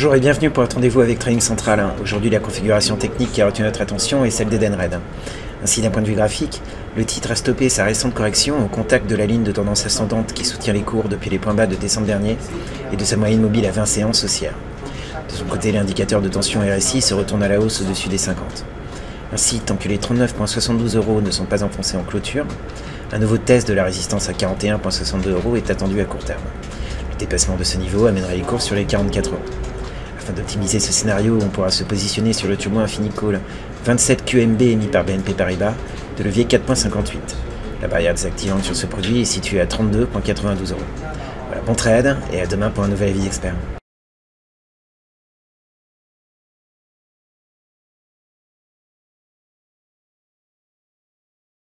Bonjour et bienvenue pour votre rendez-vous avec Training Central. Aujourd'hui, la configuration technique qui a retenu notre attention est celle d'Edenred. Ainsi, d'un point de vue graphique, le titre a stoppé sa récente correction au contact de la ligne de tendance ascendante qui soutient les cours depuis les points bas de décembre dernier et de sa moyenne mobile à 20 séances haussière. De son côté, l'indicateur de tension RSI se retourne à la hausse au-dessus des 50. Ainsi, tant que les 39,72 € ne sont pas enfoncés en clôture, un nouveau test de la résistance à 41,62 € est attendu à court terme. Le dépassement de ce niveau amènerait les cours sur les 44 €. Afin d'optimiser ce scénario, on pourra se positionner sur le turbo Infinicall 27 QMB émis par BNP Paribas de levier 4,58 €. La barrière désactivante sur ce produit est située à 32,92 €. Voilà, bon trade et à demain pour un nouvel avis expert.